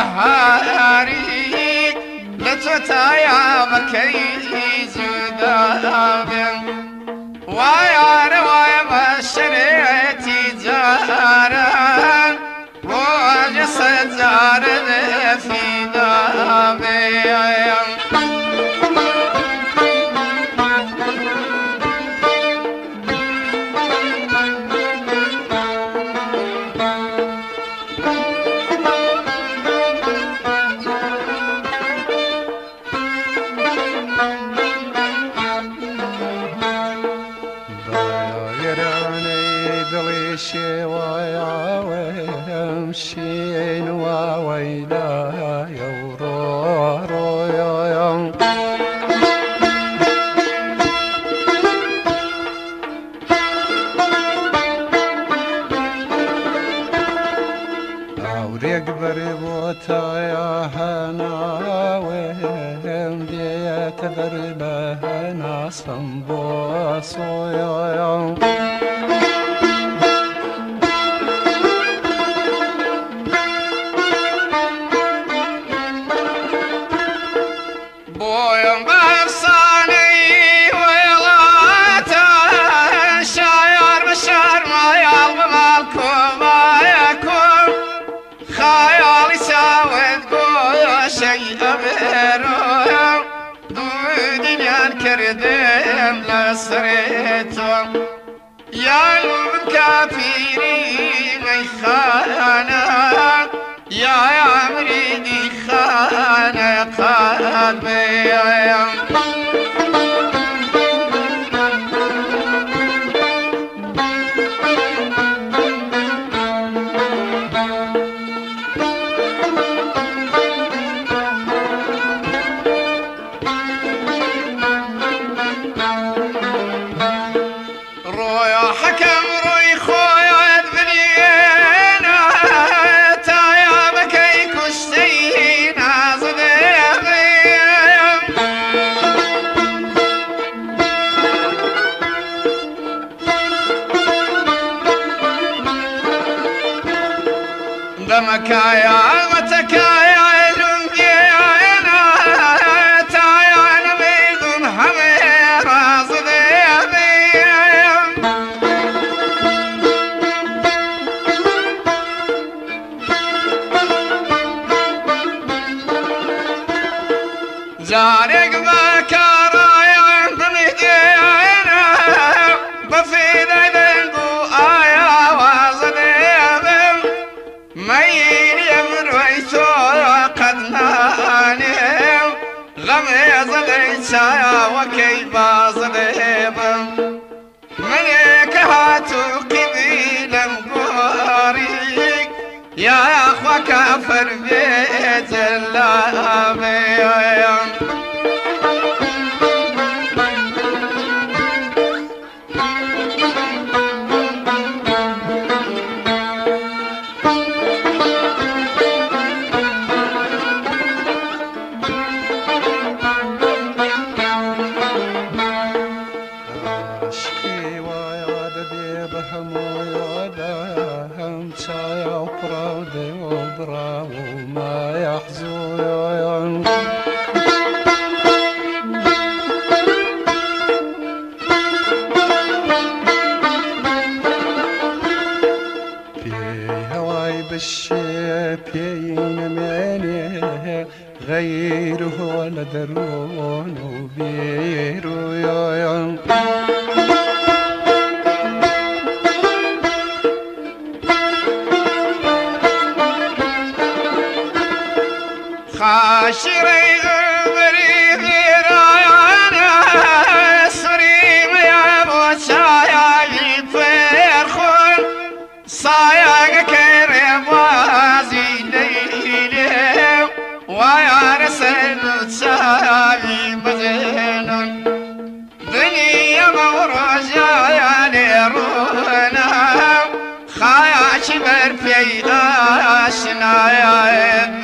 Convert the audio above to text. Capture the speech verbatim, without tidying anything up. هاري لتوتا يا مكي زدابين ويا رواية بشريتي جاران وجسد جاران في دابين I am.